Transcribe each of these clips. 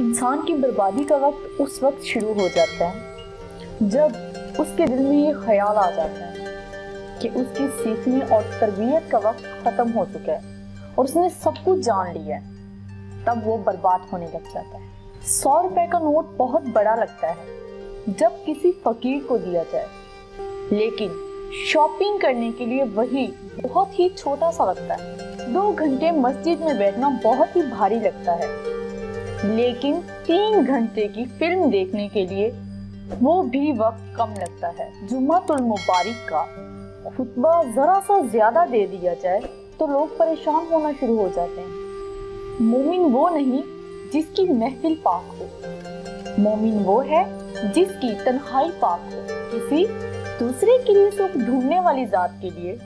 इंसान की बर्बादी का वक्त उस वक्त शुरू हो जाता है जब उसके दिल में ये ख्याल आ जाता है कि उसकी सीखने और तरबियत का वक्त ख़त्म हो चुका है और उसने सब कुछ जान लिया है, तब वो बर्बाद होने लग जाता है। 100 रुपए का नोट बहुत बड़ा लगता है जब किसी फ़कीर को दिया जाए, लेकिन शॉपिंग करने के लिए वही बहुत ही छोटा सा लगता है। 2 घंटे मस्जिद में बैठना बहुत ही भारी लगता है, लेकिन 3 घंटे की फिल्म देखने के लिए वो भी वक्त कम लगता है। जुम्मतुल मुबारक का खुतबा ज़रा सा ज़्यादा दे दिया जाए तो लोग परेशान होना शुरू हो जाते हैं। मोमिन वो नहीं जिसकी महफिल पाक हो, मोमिन वो है जिसकी तन्हाई पाक हो। किसी दूसरे के लिए सुख ढूंढने वाली ज़ात के लिए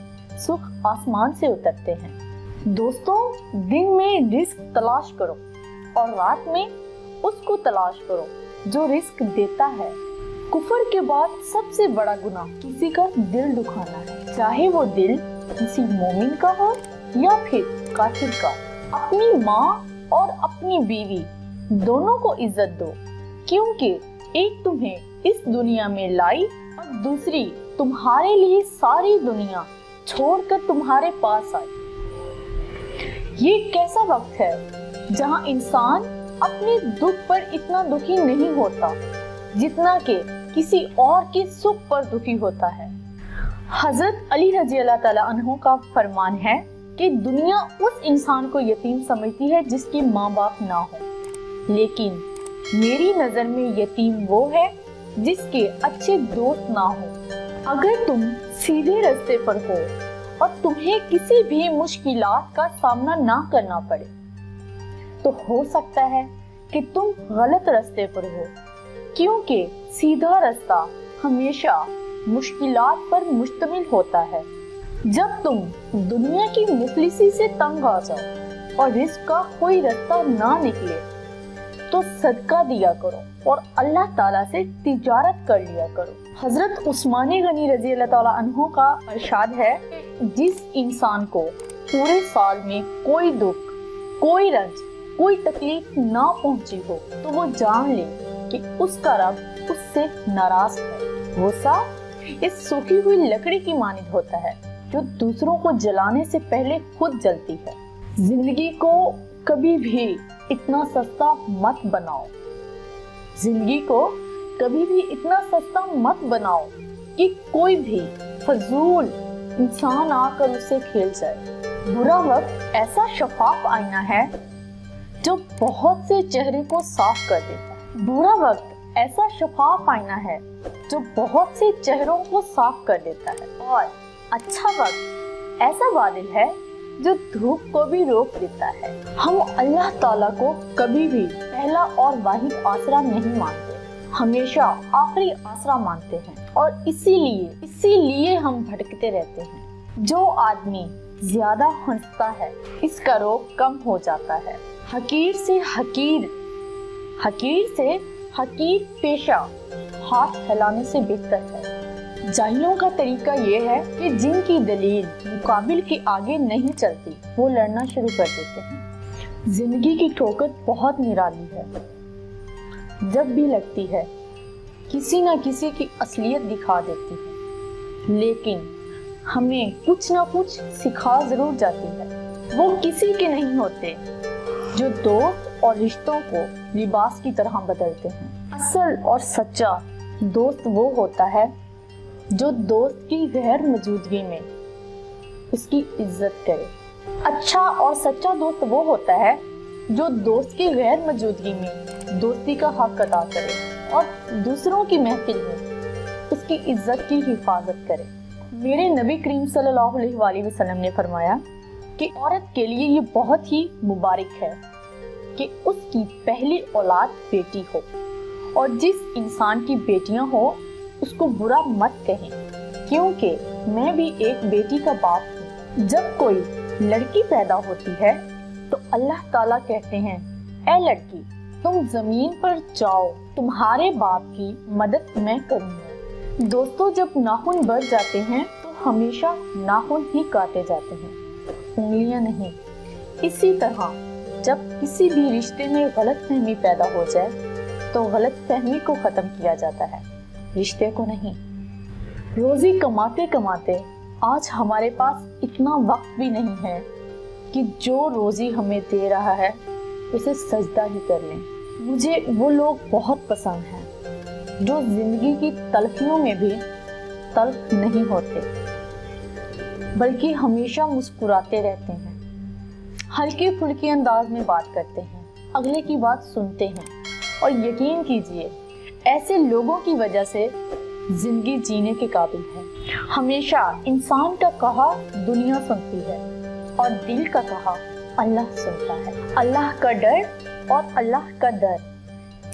सुख आसमान से उतरते हैं। दोस्तों, दिन में रिस्क तलाश करो और रात में उसको तलाश करो जो रिस्क देता है। कुफर के बाद सबसे बड़ा गुनाह किसी का दिल दुखाना है, चाहे वो दिल किसी मोमिन का हो या फिर काफिर का। अपनी माँ और अपनी बीवी दोनों को इज्जत दो, क्योंकि एक तुम्हें इस दुनिया में लाई और दूसरी तुम्हारे लिए सारी दुनिया छोड़कर तुम्हारे पास आई। ये कैसा वक्त है जहाँ इंसान अपने दुख पर इतना दुखी नहीं होता जितना के किसी और के सुख पर दुखी होता है। हजरत अली रजी अल्लाह ताला अन्हु का फरमान है कि दुनिया उस इंसान को यतीम समझती है जिसके माँ बाप ना हो, लेकिन मेरी नज़र में यतीम वो है जिसके अच्छे दोस्त ना हो। अगर तुम सीधे रास्ते पर हो और तुम्हें किसी भी मुश्किलात का सामना ना करना पड़े, तो हो सकता है कि तुम गलत रास्ते पर हो, क्योंकि सीधा रास्ता हमेशा मुश्किलात पर मुश्तमिल होता है। जब तुम दुनिया की मुफलिसी से तंग आ जाओ और रिस्क का कोई रास्ता ना निकले, तो सदका दिया करो और अल्लाह ताला से तिजारत कर लिया करो। हजरत उस्मान गनी रजी अल्लाह ताला अन्हु का इरशाद है, जिस इंसान को पूरे साल में कोई दुख, कोई रंज, कोई तकलीफ ना पहुंची हो, तो वो जान ले कि उसका रब उससे नाराज है। गुस्सा इस सूखी हुई लकड़ी की मानिंद होता है जो दूसरों को जलाने से पहले खुद जलती है। जिंदगी को कभी भी इतना सस्ता मत बनाओ, जिंदगी को कभी भी इतना सस्ता मत बनाओ कि कोई भी फजूल इंसान आकर उससे खेल जाए। बुरा वक्त ऐसा शफाफ आईना है जो बहुत से चेहरे को साफ कर देता है। बुरा वक्त ऐसा शफाफ आईना है जो बहुत से चेहरों को साफ कर देता है, और अच्छा वक्त ऐसा बादल है जो धूप को भी रोक देता है। हम अल्लाह ताला को कभी भी पहला और वाहिद आसरा नहीं मानते, हमेशा आखिरी आसरा मानते हैं, और इसीलिए हम भटकते रहते हैं। जो आदमी ज्यादा हंसता है इसका रोग कम हो जाता है। हकीर से हकीर पेशा हाथ फैलाने से बेहतर है। जाहिलों का तरीका ये है कि जिनकी दलील मुकाबिल के आगे नहीं चलती, वो लड़ना शुरू कर देते हैं। जिंदगी की ठोकर बहुत निराली है, जब भी लगती है किसी न किसी की असलियत दिखा देती है, लेकिन हमें कुछ ना कुछ सिखा जरूर जाती है। वो किसी के नहीं होते जो दोस्त और रिश्तों को लिबास की तरह बदलते हैं। असल और सच्चा दोस्त वो होता है जो दोस्त की गैर मौजूदगी में उसकी इज्जत करे। अच्छा और सच्चा दोस्त वो होता है जो दोस्त की गैर मौजूदगी में दोस्ती का हक अदा करे और दूसरों की महफिल में उसकी इज्जत की हिफाजत करे। मेरे नबी करीम सल्लल्लाहु अलैहि वसल्लम ने फरमाया कि औरत के लिए ये बहुत ही मुबारक है कि उसकी पहली औलाद बेटी हो, और जिस इंसान की बेटियां हो उसको बुरा मत कहें, क्योंकि मैं भी एक बेटी का बाप हूँ। जब कोई लड़की पैदा होती है तो अल्लाह ताला कहते हैं, ऐ लड़की तुम जमीन पर जाओ, तुम्हारे बाप की मदद मैं करूँगा। दोस्तों, जब नाखून बढ़ जाते हैं तो हमेशा नाखून ही काटे जाते हैं, उंगलियां नहीं। इसी तरह जब किसी भी रिश्ते में गलतफहमी पैदा हो जाए तो गलतफहमी को ख़त्म किया जाता है, रिश्ते को नहीं। रोज़ी कमाते कमाते आज हमारे पास इतना वक्त भी नहीं है कि जो रोज़ी हमें दे रहा है उसे सजदा ही कर लें। मुझे वो लोग बहुत पसंद हैं जो ज़िंदगी की तलखियों में भी तल्ख नहीं होते, बल्कि हमेशा मुस्कुराते रहते हैं, हल्के फुल्के अंदाज में बात करते हैं, अगले की बात सुनते हैं। और यकीन कीजिए, ऐसे लोगों की वजह से जिंदगी जीने के काबिल है। हमेशा इंसान का कहा दुनिया सुनती है और दिल का कहा अल्लाह सुनता है। अल्लाह का डर और अल्लाह का दर,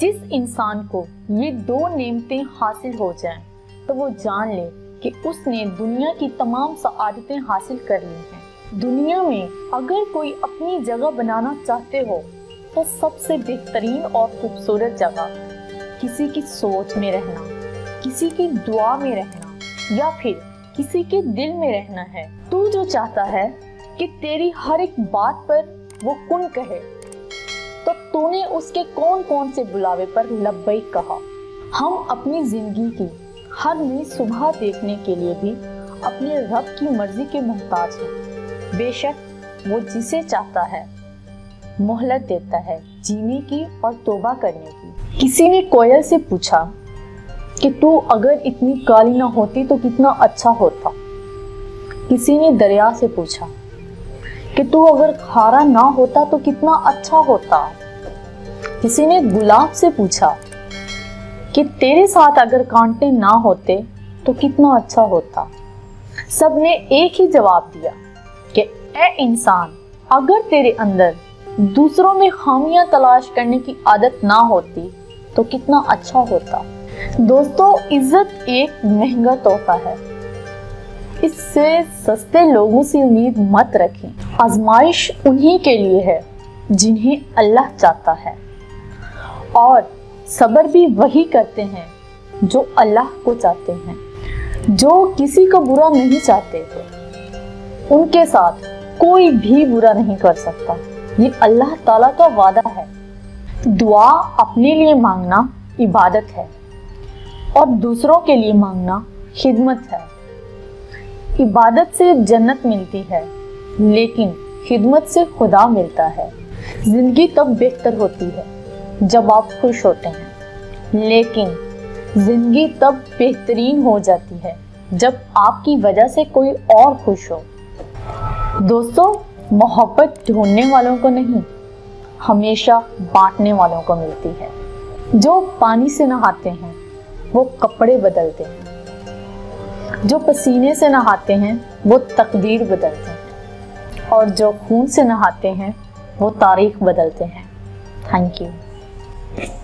जिस इंसान को ये दो नेमतें हासिल हो जाएं तो वो जान ले कि उसने दुनिया की तमाम सआदतें हासिल कर ली हैं। दुनिया में अगर कोई अपनी जगह बनाना चाहते हो तो सबसे बेहतरीन और खूबसूरत जगह किसी की सोच में रहना, किसी की दुआ में रहना या फिर किसी के दिल में रहना है। तू जो चाहता है कि तेरी हर एक बात पर वो कुन कहे, तो तूने उसके कौन कौन से बुलावे पर लब्बैक कहा। हम अपनी जिंदगी की हर नई सुबह देखने के लिए भी अपने रब की मर्जी के मोहताज हैं। बेशक वो जिसे चाहता है मोहलत देता है जीने की और तौबा करने की। किसी ने कोयल से पूछा कि तू अगर इतनी काली ना होती तो कितना अच्छा होता। किसी ने दरिया से पूछा कि तू अगर खारा ना होता तो कितना अच्छा होता। किसी ने गुलाब से पूछा कि तेरे साथ अगर कांटे ना होते तो कितना अच्छा होता। सबने एक ही जवाब दिया कि ऐ इंसान, अगर तेरे अंदर दूसरों में खामियां तलाश करने की आदत ना होती तो कितना अच्छा होता। दोस्तों, इज्जत एक महंगा तोहफा है, इससे सस्ते लोगों से उम्मीद मत रखें। आजमाइश उन्हीं के लिए है जिन्हें अल्लाह चाहता है, और सब्र भी वही करते हैं जो अल्लाह को चाहते हैं। जो किसी को बुरा नहीं चाहते उनके साथ कोई भी बुरा नहीं कर सकता, ये अल्लाह ताला का वादा है। दुआ अपने लिए मांगना इबादत है और दूसरों के लिए मांगना खिदमत है। इबादत से जन्नत मिलती है लेकिन खिदमत से खुदा मिलता है। जिंदगी तब बेहतर होती है जब आप खुश होते हैं, लेकिन जिंदगी तब बेहतरीन हो जाती है जब आपकी वजह से कोई और खुश हो। दोस्तों, मोहब्बत ढूंढने वालों को नहीं, हमेशा बांटने वालों को मिलती है। जो पानी से नहाते हैं वो कपड़े बदलते हैं, जो पसीने से नहाते हैं वो तकदीर बदलते हैं, और जो खून से नहाते हैं वो तारीख बदलते हैं। Thank you.